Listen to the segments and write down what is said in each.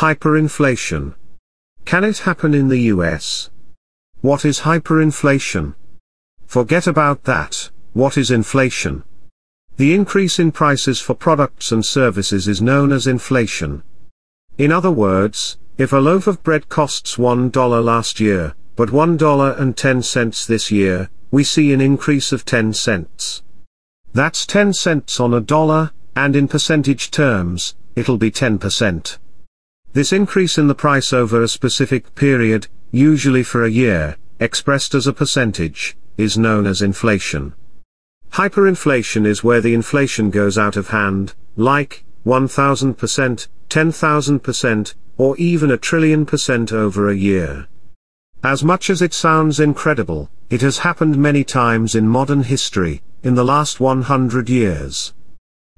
Hyperinflation. Can it happen in the US? What is hyperinflation? Forget about that, what is inflation? The increase in prices for products and services is known as inflation. In other words, if a loaf of bread costs $1 last year, but $1.10 this year, we see an increase of 10 cents. That's 10 cents on a dollar, and in percentage terms, it'll be 10%. This increase in the price over a specific period, usually for a year, expressed as a percentage, is known as inflation. Hyperinflation is where the inflation goes out of hand, like 1,000%, 10,000%, or even 1,000,000,000% over a year. As much as it sounds incredible, it has happened many times in modern history, in the last 100 years.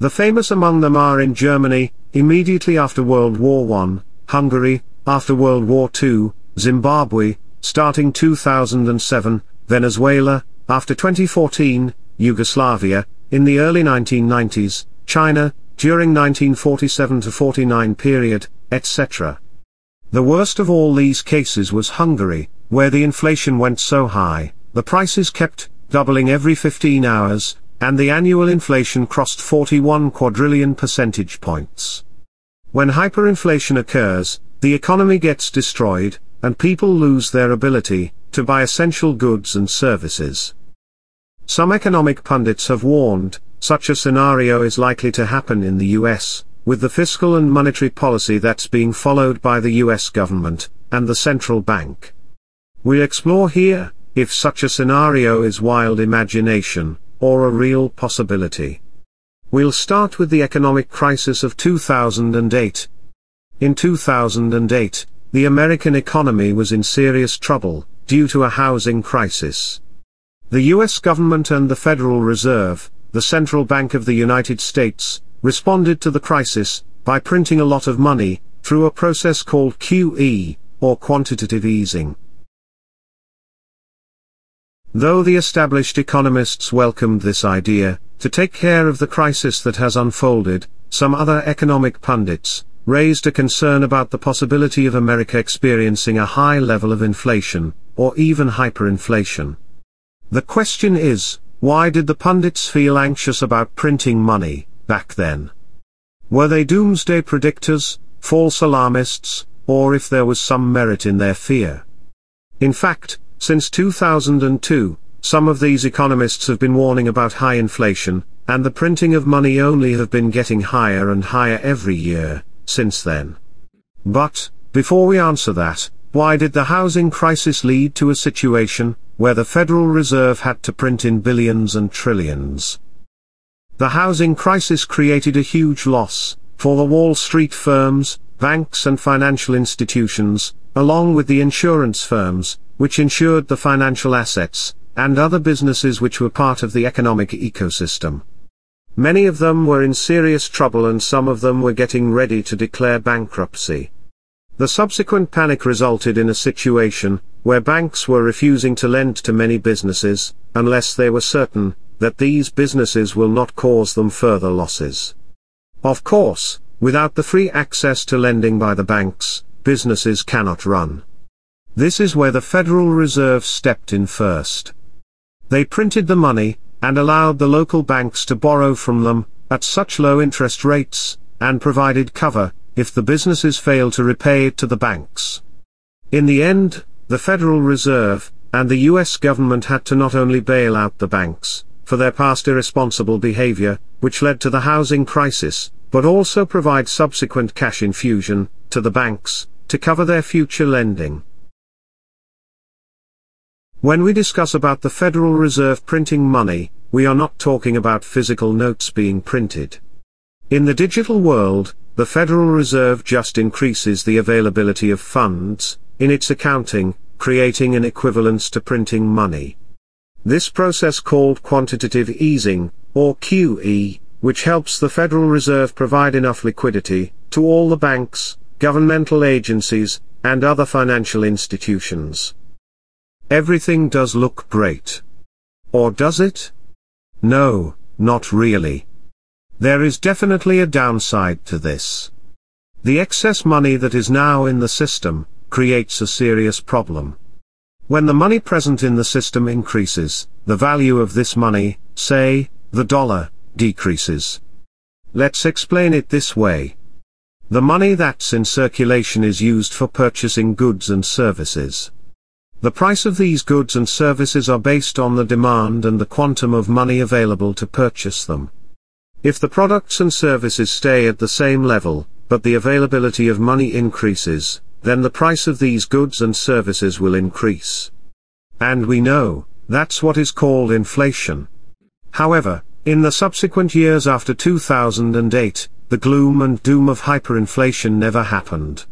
The famous among them are in Germany, immediately after World War I, Hungary, after World War II, Zimbabwe, starting 2007, Venezuela, after 2014, Yugoslavia, in the early 1990s, China, during 1947–49 period, etc. The worst of all these cases was Hungary, where the inflation went so high, the prices kept doubling every 15 hours, and the annual inflation crossed 41 quadrillion percentage points. When hyperinflation occurs, the economy gets destroyed, and people lose their ability to buy essential goods and services. Some economic pundits have warned, such a scenario is likely to happen in the US, with the fiscal and monetary policy that's being followed by the US government, and the central bank. We'll explore here, if such a scenario is wild imagination, or a real possibility. We'll start with the economic crisis of 2008. In 2008, the American economy was in serious trouble, due to a housing crisis. The US government and the Federal Reserve, the central bank of the United States, responded to the crisis, by printing a lot of money, through a process called QE, or Quantitative Easing. Though the established economists welcomed this idea, to take care of the crisis that has unfolded, some other economic pundits raised a concern about the possibility of America experiencing a high level of inflation, or even hyperinflation. The question is, why did the pundits feel anxious about printing money back then? Were they doomsday predictors, false alarmists, or if there was some merit in their fear? In fact, since 2002, some of these economists have been warning about high inflation, and the printing of money only have been getting higher and higher every year, since then. But, before we answer that, why did the housing crisis lead to a situation where the Federal Reserve had to print in billions and trillions? The housing crisis created a huge loss for the Wall Street firms, banks and financial institutions, along with the insurance firms, which insured the financial assets, and other businesses which were part of the economic ecosystem. Many of them were in serious trouble and some of them were getting ready to declare bankruptcy. The subsequent panic resulted in a situation where banks were refusing to lend to many businesses, unless they were certain that these businesses will not cause them further losses. Of course, without the free access to lending by the banks, businesses cannot run. This is where the Federal Reserve stepped in first. They printed the money, and allowed the local banks to borrow from them, at such low interest rates, and provided cover, if the businesses failed to repay it to the banks. In the end, the Federal Reserve, and the US government had to not only bail out the banks, for their past irresponsible behavior, which led to the housing crisis, but also provide subsequent cash infusion, to the banks, to cover their future lending. When we discuss about the Federal Reserve printing money, we are not talking about physical notes being printed. In the digital world, the Federal Reserve just increases the availability of funds, in its accounting, creating an equivalence to printing money. This process called quantitative easing, or QE, which helps the Federal Reserve provide enough liquidity, to all the banks, governmental agencies, and other financial institutions. Everything does look great. Or does it? No, not really. There is definitely a downside to this. The excess money that is now in the system creates a serious problem. When the money present in the system increases, the value of this money, say, the dollar, decreases. Let's explain it this way. The money that's in circulation is used for purchasing goods and services. The price of these goods and services are based on the demand and the quantum of money available to purchase them. If the products and services stay at the same level, but the availability of money increases, then the price of these goods and services will increase. And we know, that's what is called inflation. However, in the subsequent years after 2008, the gloom and doom of hyperinflation never happened.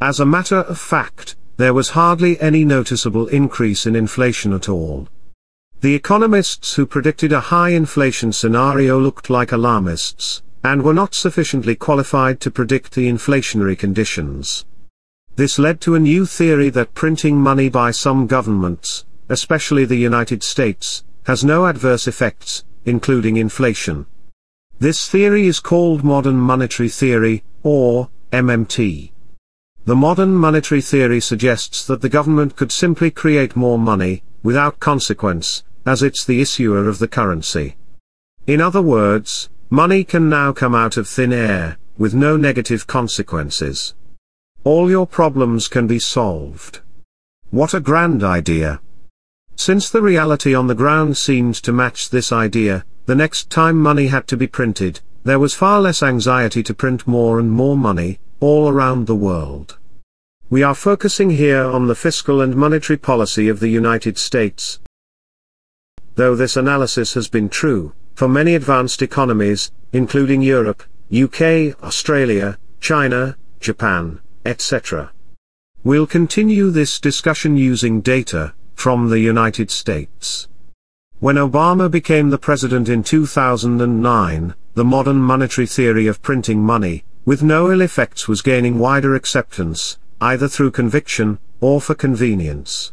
As a matter of fact, there was hardly any noticeable increase in inflation at all. The economists who predicted a high inflation scenario looked like alarmists, and were not sufficiently qualified to predict the inflationary conditions. This led to a new theory that printing money by some governments, especially the United States, has no adverse effects, including inflation. This theory is called Modern Monetary Theory, or MMT. The Modern Monetary Theory suggests that the government could simply create more money, without consequence, as it's the issuer of the currency. In other words, money can now come out of thin air, with no negative consequences. All your problems can be solved. What a grand idea! Since the reality on the ground seemed to match this idea, the next time money had to be printed, there was far less anxiety to print more and more money, all around the world. We are focusing here on the fiscal and monetary policy of the United States. Though this analysis has been true for many advanced economies, including Europe, UK, Australia, China, Japan, etc. We'll continue this discussion using data from the United States. When Obama became the president in 2009, the modern monetary theory of printing money, with no ill effects, was gaining wider acceptance, either through conviction, or for convenience.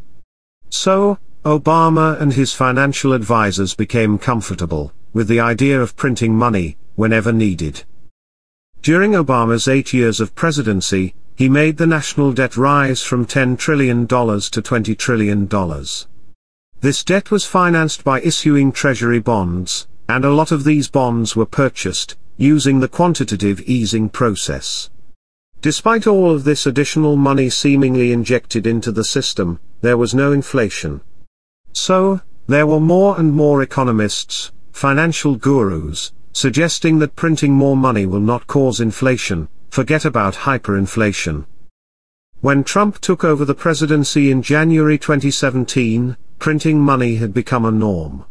So, Obama and his financial advisors became comfortable with the idea of printing money whenever needed. During Obama's 8 years of presidency, he made the national debt rise from $10 trillion to $20 trillion. This debt was financed by issuing treasury bonds, and a lot of these bonds were purchased using the quantitative easing process. Despite all of this additional money seemingly injected into the system, there was no inflation. So, there were more and more economists, financial gurus, suggesting that printing more money will not cause inflation. Forget about hyperinflation. When Trump took over the presidency in January 2017, printing money had become a norm.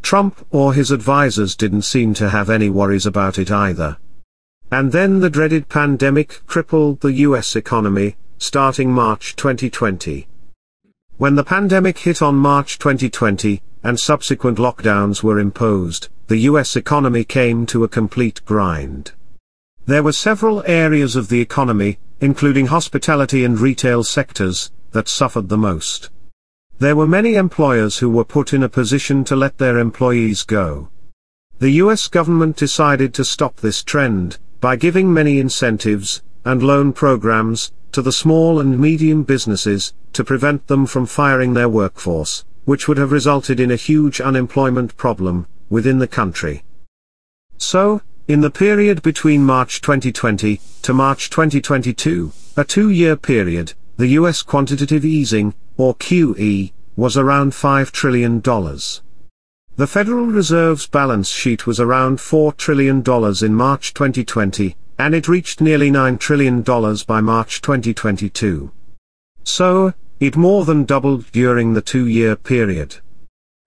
Trump or his advisors didn't seem to have any worries about it either. And then the dreaded pandemic crippled the US economy, starting March 2020. When the pandemic hit on March 2020, and subsequent lockdowns were imposed, the US economy came to a complete grind. There were several areas of the economy, including hospitality and retail sectors, that suffered the most. There were many employers who were put in a position to let their employees go. The US government decided to stop this trend by giving many incentives and loan programs to the small and medium businesses to prevent them from firing their workforce, which would have resulted in a huge unemployment problem within the country. So, in the period between March 2020 to March 2022, a 2-year period, the US quantitative easing, or QE, was around $5 trillion. The Federal Reserve's balance sheet was around $4 trillion in March 2020, and it reached nearly $9 trillion by March 2022. So, it more than doubled during the 2-year period.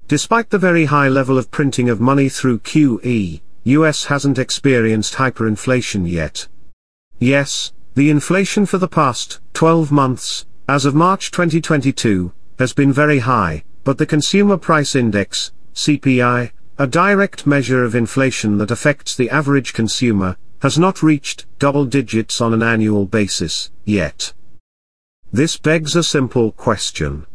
Despite the very high level of printing of money through QE, US hasn't experienced hyperinflation yet. Yes, the inflation for the past 12 months, as of March 2022, has been very high, but the Consumer Price Index, CPI, a direct measure of inflation that affects the average consumer, has not reached double digits on an annual basis yet. This begs a simple question.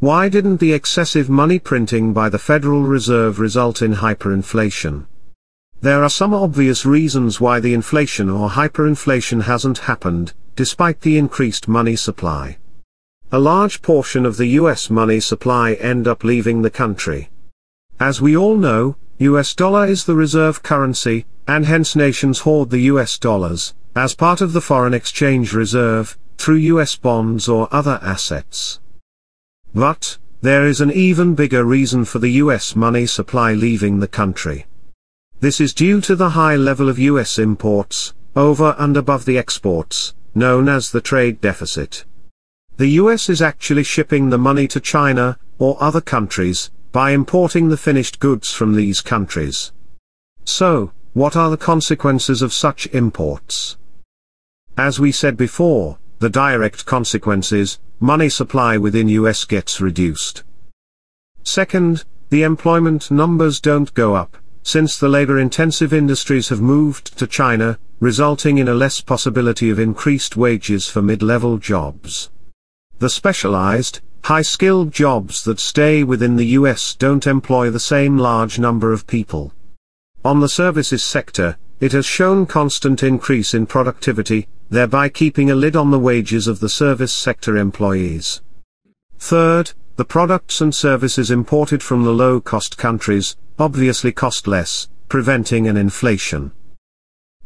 Why didn't the excessive money printing by the Federal Reserve result in hyperinflation? There are some obvious reasons why the inflation or hyperinflation hasn't happened, despite the increased money supply. A large portion of the US money supply end up leaving the country. As we all know, US dollar is the reserve currency, and hence nations hoard the US dollars, as part of the foreign exchange reserve, through US bonds or other assets. But, there is an even bigger reason for the US money supply leaving the country. This is due to the high level of US imports, over and above the exports, known as the trade deficit. The US is actually shipping the money to China, or other countries, by importing the finished goods from these countries. So, what are the consequences of such imports? As we said before, the direct consequence is, money supply within US gets reduced. Second, the employment numbers don't go up, since the labor-intensive industries have moved to China, resulting in a less possibility of increased wages for mid-level jobs. The specialized, high-skilled jobs that stay within the US don't employ the same large number of people. On the services sector, it has shown constant increase in productivity, thereby keeping a lid on the wages of the service sector employees. Third, the products and services imported from the low-cost countries, obviously cost less, preventing an inflation.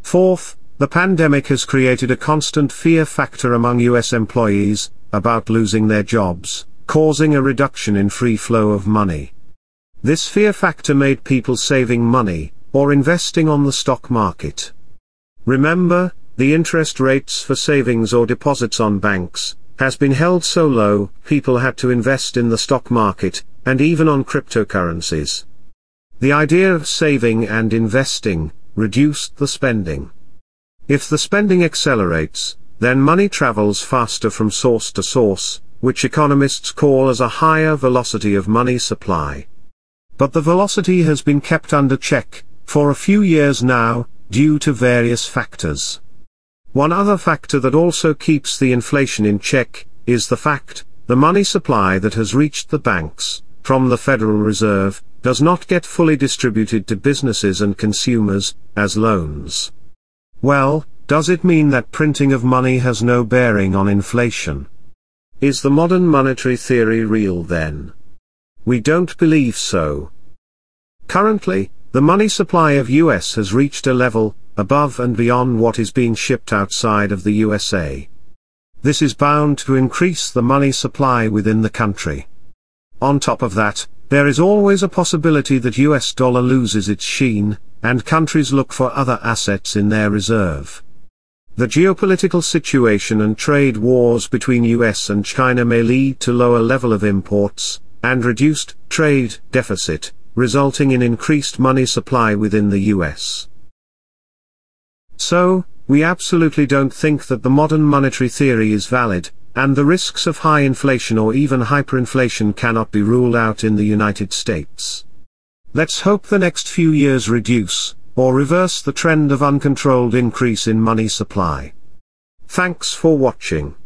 Fourth, the pandemic has created a constant fear factor among US employees, about losing their jobs, causing a reduction in free flow of money. This fear factor made people saving money, or investing on the stock market. Remember, the interest rates for savings or deposits on banks, has been held so low, people had to invest in the stock market, and even on cryptocurrencies. The idea of saving and investing, reduced the spending. If the spending accelerates, then money travels faster from source to source, which economists call as a higher velocity of money supply. But the velocity has been kept under check, for a few years now, due to various factors. One other factor that also keeps the inflation in check, is the fact, the money supply that has reached the banks, from the Federal Reserve, does not get fully distributed to businesses and consumers, as loans. Well, does it mean that printing of money has no bearing on inflation? Is the modern monetary theory real then? We don't believe so. Currently, the money supply of US has reached a level, above and beyond what is being shipped outside of the USA. This is bound to increase the money supply within the country. On top of that, there is always a possibility that US dollar loses its sheen, and countries look for other assets in their reserve. The geopolitical situation and trade wars between US and China may lead to lower level of imports, and reduced trade deficit, resulting in increased money supply within the US. So, we absolutely don't think that the modern monetary theory is valid, and the risks of high inflation or even hyperinflation cannot be ruled out in the United States. Let's hope the next few years reduce, or reverse the trend of uncontrolled increase in money supply. Thanks for watching.